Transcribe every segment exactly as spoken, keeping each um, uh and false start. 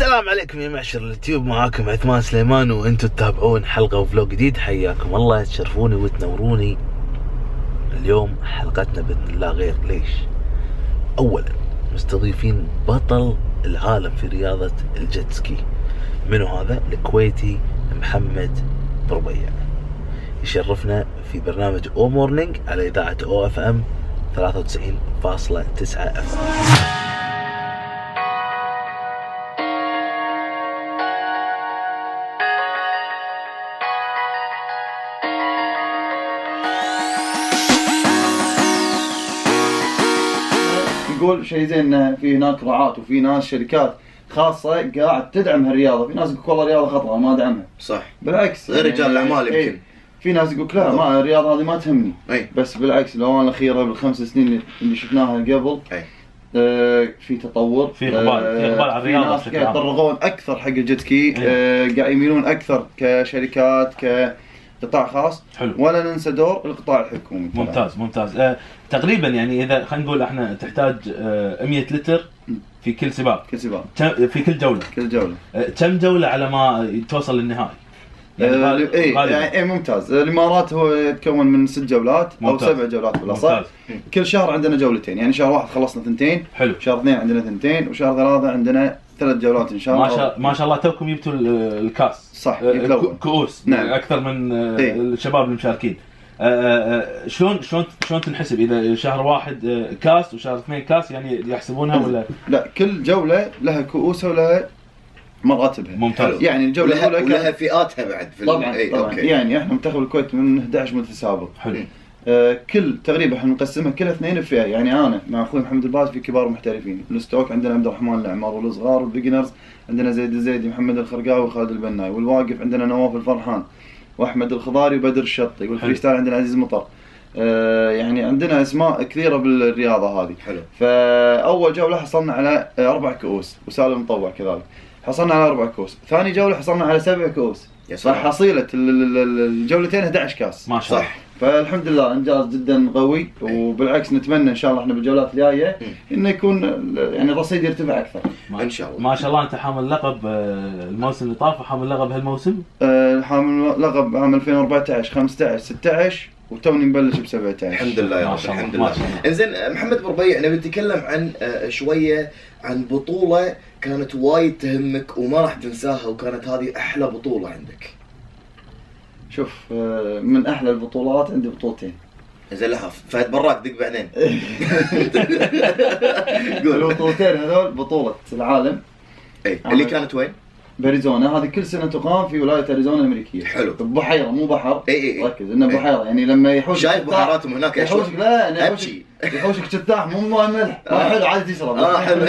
السلام عليكم يا معشر اليوتيوب، معاكم عثمان سليمان وانتم تتابعون حلقه وفلوق جديد. حياكم الله، تشرفوني وتنوروني. اليوم حلقتنا باذن الله غير. ليش؟ اولا مستضيفين بطل العالم في رياضه الجيتسكي. منو هذا؟ الكويتي محمد بوربيع. يشرفنا في برنامج او مورنينج على اذاعه او اف ام ثلاثة وتسعين فاصلة تسعة اف ام. يقول شيء زين ان في هناك رعاة وفي ناس شركات خاصه قاعد تدعم هالرياضه. في ناس يقول والله الرياضه خطره ما ادعمها، صح، بالعكس غير رجال الاعمال يمكن. ايه. في ناس يقول لا ما الرياضه هذه ما تهمني. ايه. بس بالعكس الاونه الاخيره بالخمس سنين اللي شفناها قبل ايه. آه في تطور، في اقبال آه في اقبال على الرياضه بشكل عام. يتطرقون اكثر حق الجيتسكي، ايه. آه قاعد يميلون اكثر كشركات ك قطاع خاص. حلو. ولا ننسى دور القطاع الحكومي. ممتاز ممتاز. آه تقريبا يعني اذا خلينا نقول احنا تحتاج آه مية لتر في كل سباق كل سباق في كل جوله كل جوله آه كم جوله على ما توصل للنهائي؟ يعني آه اي يعني اي ممتاز. الامارات هو يتكون من ست جولات ممتاز. او سبع جولات بالاصح. كل شهر عندنا جولتين، يعني شهر واحد خلصنا ثنتين. حلو. شهر اثنين عندنا ثنتين، وشهر ثلاثه عندنا ثلاث جولات ان شاء الله. ما شاء ما شاء الله توكم جبتوا الكاس، صح، كؤوس. نعم. اكثر من ايه. الشباب المشاركين. شلون شلون شلون تنحسب اذا شهر واحد كاس وشهر اثنين كاس؟ يعني يحسبونها ولا لا؟ كل جوله لها كؤوسها ولها مراتبها. ممتاز. يعني الجوله الاولى لها فئاتها بعد في طبعا, ايه. طبعاً. اوكي. يعني احنا منتخب الكويت من احد عشر متسابق. حلو. آه كل تقريبا احنا نقسمها كل اثنين بفئه، يعني انا مع اخوي محمد الباز في كبار ومحترفين، الستوك عندنا عبد الرحمن العمار والصغار والبيجنرز عندنا زيد الزيدي، محمد الخرقاوي وخالد البناي، والواقف عندنا نواف الفرحان واحمد الخضاري وبدر الشطي، والفريستايل عندنا عزيز مطر. آه يعني عندنا اسماء كثيره بالرياضه هذه. حلو. فاول جوله حصلنا على اربع كؤوس وسالم مطوع كذلك حصلنا على اربع كؤوس، ثاني جوله حصلنا على سبع كؤوس، صح، حصيله الجولتين احد عشر كاس. ما شاء الله. فالحمد لله انجاز جدا قوي، وبالعكس نتمنى ان شاء الله احنا بالجولات الجايه انه يكون يعني الرصيد يرتفع اكثر ان شاء الله. ما شاء الله انت حامل لقب الموسم اللي طاف وحامل لقب هالموسم؟ أه حامل لقب عام ألفين وأربعة عشر، خمسة عشر، ستة عشر، وتوني مبلش ب سبعة عشر. الحمد لله يا رب. الحمد لله. انزين محمد بوربيع، نبي نتكلم عن شويه عن بطوله كانت وايد تهمك وما راح تنساها، وكانت هذه احلى بطوله عندك. شوف من احلى البطولات عندي بطولتين. زين لحظه، فهد براك دق بعدين. قول. البطولتين هذول بطوله العالم. اي اللي كانت وين؟ باريزونا. هذه كل سنه تقام في ولايه اريزونا الامريكيه. حلو. بحيره مو بحر. اي اي. ركز انه بحيره، يعني لما يحوش شايف بحيراتهم هناك. يحوش لا ابكي. يحوشك كتاح مو ملح. ما حلو عادي تشرب. اه حلو.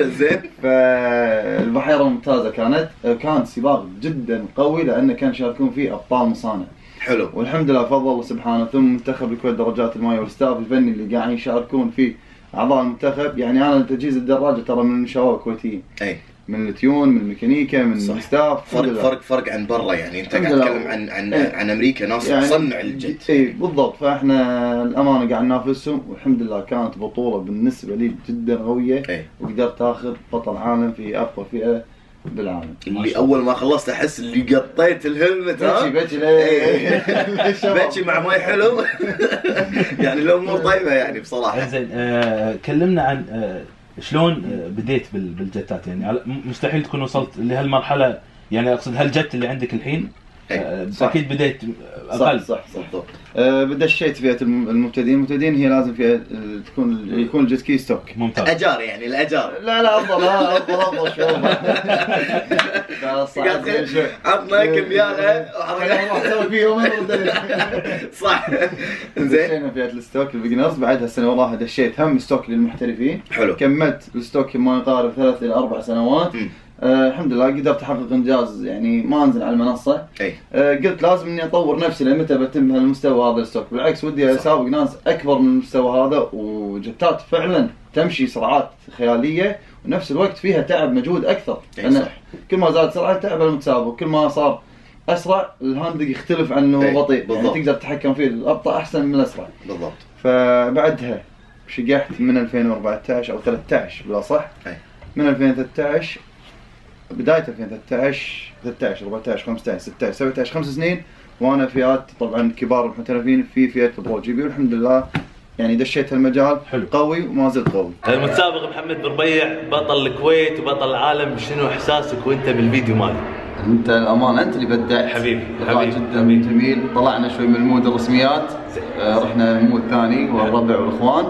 زين. فالبحيره ممتازه كانت، كان سباق جدا قوي لانه كان يشاركون فيه ابطال مصانع. حلو. والحمد لله بفضل الله سبحانه ثم منتخب الكويت درجات المايه والستاف الفني اللي قاعدين يشاركون فيه اعضاء المنتخب. يعني انا تجهيز الدراجه ترى من شباب كويتيين. اي. من التيون، من الميكانيكا، من الستاف. فرق فرق فرق عن برا، يعني انت قاعد تتكلم عن عن ايه. عن امريكا ناس يعني تصنع الجت. اي بالضبط. فاحنا الامانه قاعد ننافسهم، والحمد لله كانت بطوله بالنسبه لي جدا قويه. ايه. وقدرت اخذ بطل عالم في اقوى فئه بالعالم. اللي اول ما خلصت احس اللي قطيت الهلمت. ها بكي بكي بكي مع ماي حلو. يعني الامور طيبه يعني بصراحه. زين آه كلمنا عن آه شلون بديت بالجتات؟ يعني مستحيل تكون وصلت لهالمرحله، يعني اقصد هالجت اللي عندك الحين. صح. اكيد بديت اقل. صح صح بالضبط. أه بدشيت فئه المبتدئين. المبتدئين هي لازم فيها تكون يكون الجتكي ستوك. ممتاز. اجار يعني الاجار. لا لا افضل افضل افضل شو قاعد شوي عطنا كميالها راح نسوي فيهم. صح. زين دشينا فئه الستوك البيجنرز. بعدها السنه والله دشيت هم ستوك للمحترفين. حلو. كملت الستوك ما يقارب ثلاث الى اربع سنوات. م. أه الحمد لله قدرت احقق انجاز، يعني ما انزل على المنصه. اي. أه قلت لازم اني اطور نفسي لمتى بتم هالمستوى هذا الستوك، بالعكس ودي اسابق ناس اكبر من المستوى هذا، وجتات فعلا تمشي سرعات خياليه ونفس الوقت فيها تعب مجهود اكثر. لان كل ما زاد سرعه تعب المتسابق، كل ما صار اسرع الهاندق يختلف عنه بطيء، يعني تقدر تتحكم فيه، الابطا احسن من الاسرع. بالضبط. فبعدها شقحت من ألفين وأربعة عشر او ثلاثة عشر بالاصح. اي. من ألفين وثلاثة عشر بداية ألفين وثلاثطعش ثلاثطعش أربعطعش خمسطعش ستطعش سبعطعش، خمس سنين وانا فئات طبعا كبار المحترفين في فئة البرو جي بي، والحمد لله يعني دشيت هالمجال حلو. قوي وما زلت قوي. المتسابق محمد بوربيع بطل الكويت وبطل العالم، شنو احساسك وانت بالفيديو مالي؟ انت الامانه انت اللي بدعت حبيبي، حبيبي جدا حبيب. جميل. طلعنا شوي من مود الرسميات، آه رحنا المود الثاني والربع والاخوان،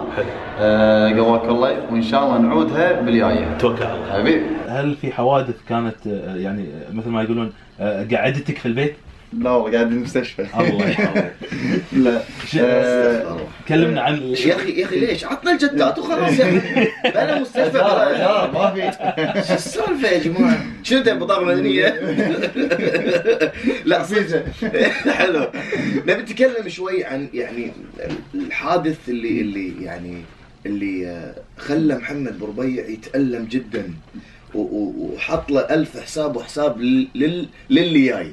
آه قواك الله وان شاء الله نعودها بالجايه. توكل على الله حبيبي. هل في حوادث كانت يعني مثل ما يقولون قعدتك في البيت؟ لا والله قاعد بالمستشفى. الله يحفظك. لا آه كلمنا عن يا اخي يا اخي ليش؟ عطنا الجدات وخلاص يا اخي. بلا مستشفى بلا ما في. شو السالفه يا جماعه؟ شنو تبي بطاقه مدنيه؟ لا صدق حلو. نبي نتكلم شوي عن يعني الحادث اللي اللي يعني اللي خلى محمد بوربيع يتألم جدا وحط له ألف حساب وحساب لل للي جاي.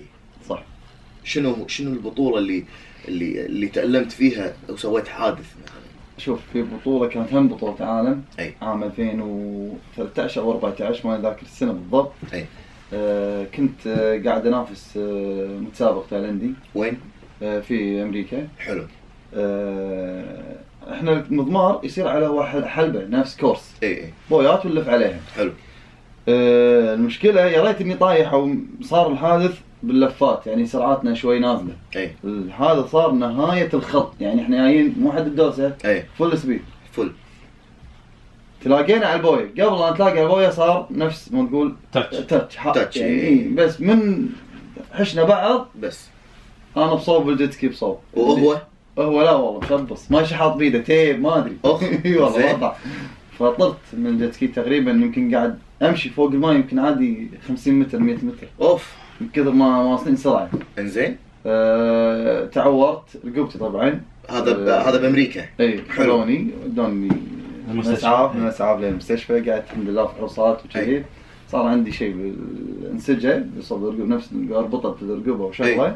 شنو شنو البطولة اللي اللي اللي تألمت فيها وسويت حادث مثلا؟ شوف في بطولة كانت هم بطولة عالم أي. عام ألفين وثلاثطعش او أربعطعش ما ذاكر السنة بالضبط. اي آه كنت آه قاعد انافس آه متسابق تايلندي. وين؟ آه في امريكا. حلو. آه احنا المضمار يصير على واحد حلبة نفس كورس. اي اي بويات ونلف عليها. حلو. آه المشكلة يا ريت اني طايح او صار الحادث باللفات، يعني سرعاتنا شوي نازله. اي هذا صار نهايه الخط، يعني احنا جايين مو حد الدوسه. اي فل سبيد فل. تلاقينا على البويه، قبل ان تلاقي البويه صار نفس ما تقول تاتش تاتش تاتش يعني ايه. بس من حشنا بعض بس انا بصوب والجتكي بصوب. وهو؟ هو لا والله مشبص ما شحط بيده تيب ما ادري. اي والله وضع. فطرت من الجتكي تقريبا يمكن قاعد امشي فوق الماء يمكن عادي خمسين متر مئة متر. اوف من كثر ما واصلين سرعه. انزين. آه تعورت رقبتي طبعا. هذا آه هذا بامريكا. اي حلوني ودوني الاسعاف من الاسعاف للمستشفى، قعدت الحمد لله في حوصات وكذي. صار عندي شيء بالانسجه يصاب بالرقبه نفس اربطت في الرقبه وشغله.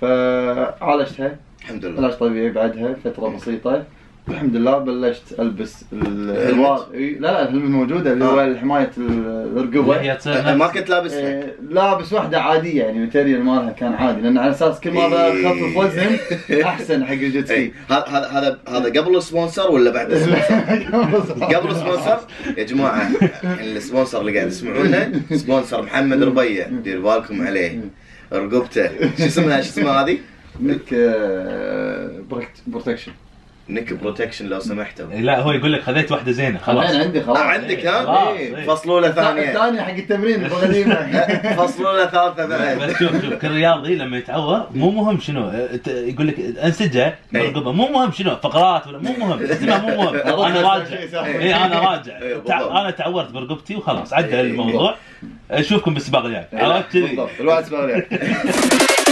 فعالجتها الحمد لله علاج طبيعي بعدها فتره بسيطه والحمد لله بلشت البس الهلمت. لا لا الهلمت موجوده اللي هو حمايه الرقبه. ما كنت لابسها؟ لابس واحده عاديه يعني الماتيريال مالها كان عادي لان على اساس كل ما بخفف وزن احسن حق الجيت سكي. هذا هذا هذا قبل السبونسر ولا بعد السبونسر؟ قبل السبونسر يا جماعه. السبونسر اللي قاعد تسمعونه سبونسر محمد ربيع، دير بالكم عليه رقبته. شو اسمها شو اسمها هذه؟ ملك بروتكشن. نك بروتكشن لو سمحتوا. لا هو يقول لك خذيت واحده زينه خلاص. انا عندي خلاص. عندك ها؟ فصلوا له ثانيه. ثانيه حق التمرين فصلوا له ثالثه بعد. بس شوف شوف كل رياضي لما يتعور مو مهم شنو يقول لك انسجه مرقبه مو مهم شنو فقرات ولا مو مهم اسمها مو مهم. انا راجع. اي انا راجع. انا تعورت برقبتي وخلاص عدى الموضوع. اشوفكم بالسباق الجاي. عرفت كذي. الواحد سباق الجاي.